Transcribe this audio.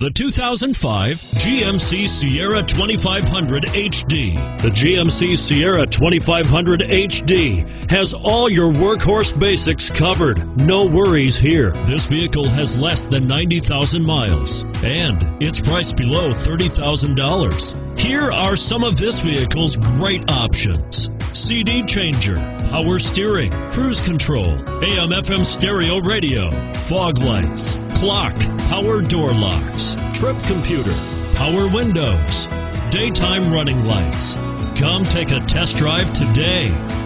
The 2005 GMC Sierra 2500 HD. The GMC Sierra 2500 HD has all your workhorse basics covered. No worries here. This vehicle has less than 90,000 miles and it's priced below $30,000. Here are some of this vehicle's great options: CD changer, power steering, cruise control, AM/FM stereo radio, fog lights, clock, power door locks, trip computer, power windows, daytime running lights. Come take a test drive today.